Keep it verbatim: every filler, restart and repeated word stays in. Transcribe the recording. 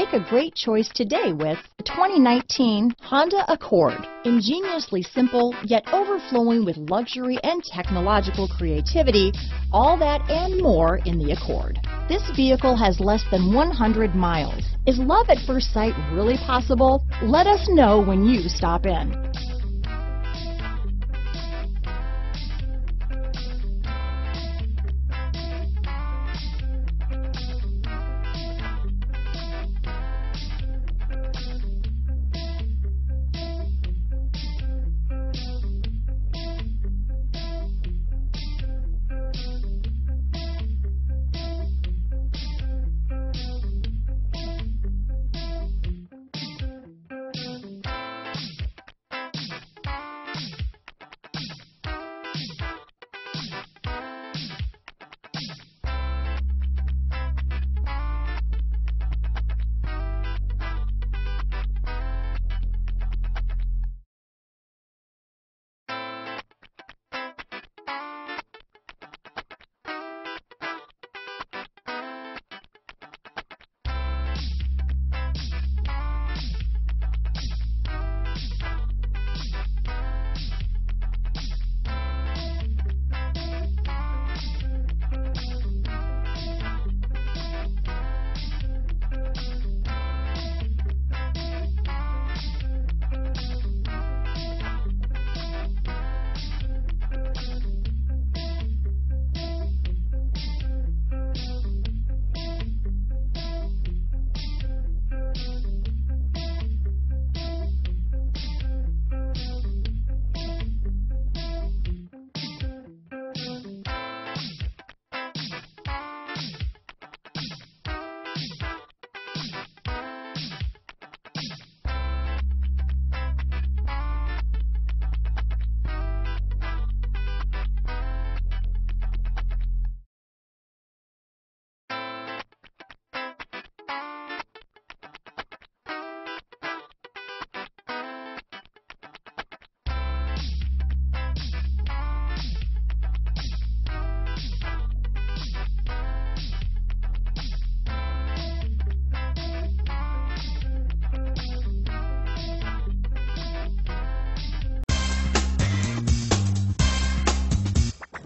Make a great choice today with the twenty nineteen Honda Accord. Ingeniously simple, yet overflowing with luxury and technological creativity, all that and more in the Accord. This vehicle has less than one hundred miles. Is love at first sight really possible? Let us know when you stop in.